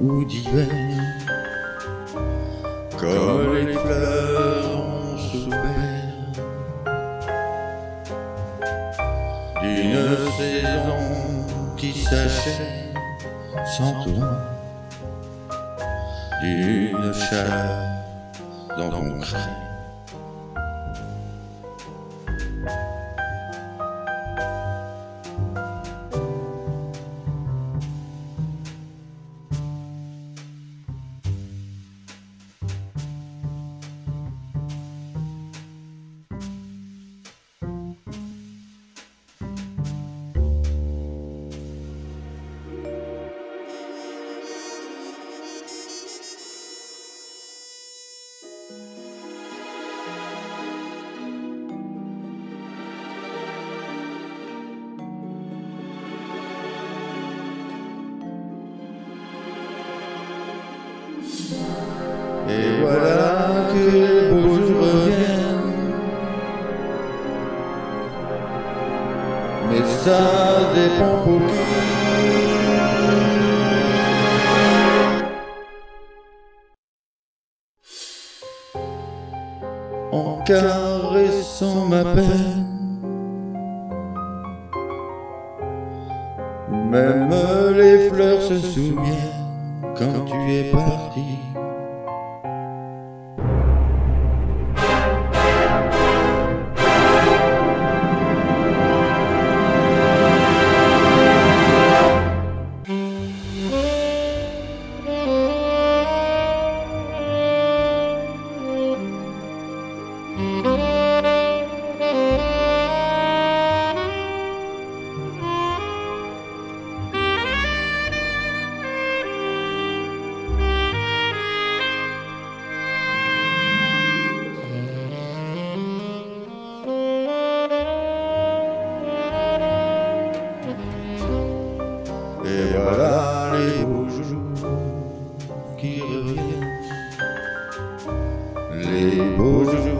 Ou d'hiver, comme les fleurs ont souffert d'une saison qui s'achève sans toi, d'une chaleur dans ton crâne. Et voilà que les beaux jours reviennent, mais ça dépend pour qui. En caressant ma peine, même les fleurs se souviennent quand tu es parti. Et voilà les beaux jours qui reviennent, les beaux jours.